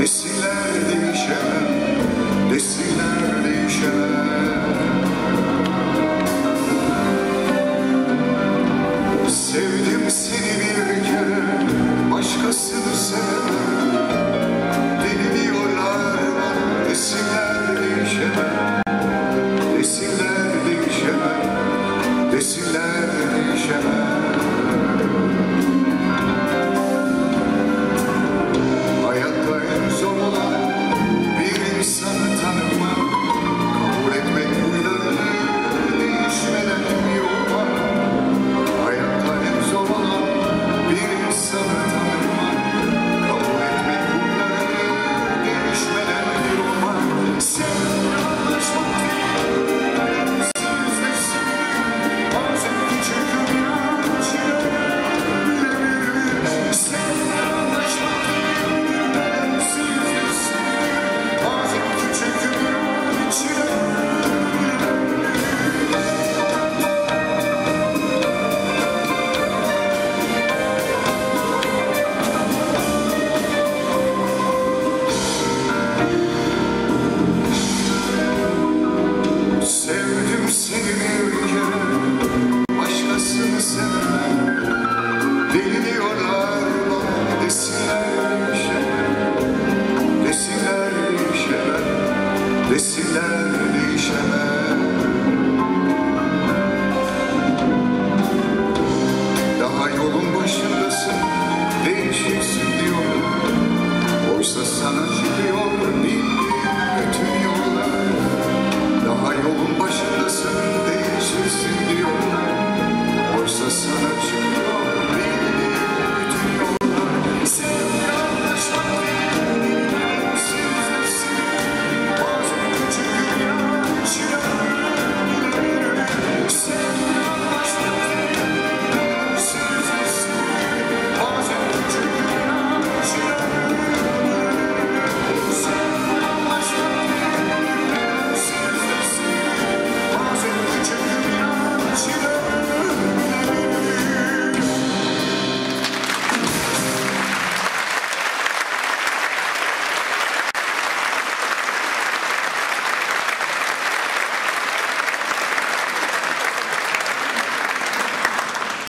desinler değişemem, desinler değişemem. Sevdim seni bir kere, başkasını seven deli diyorlar. Desinler değişemem, desinler değişemem, desinler.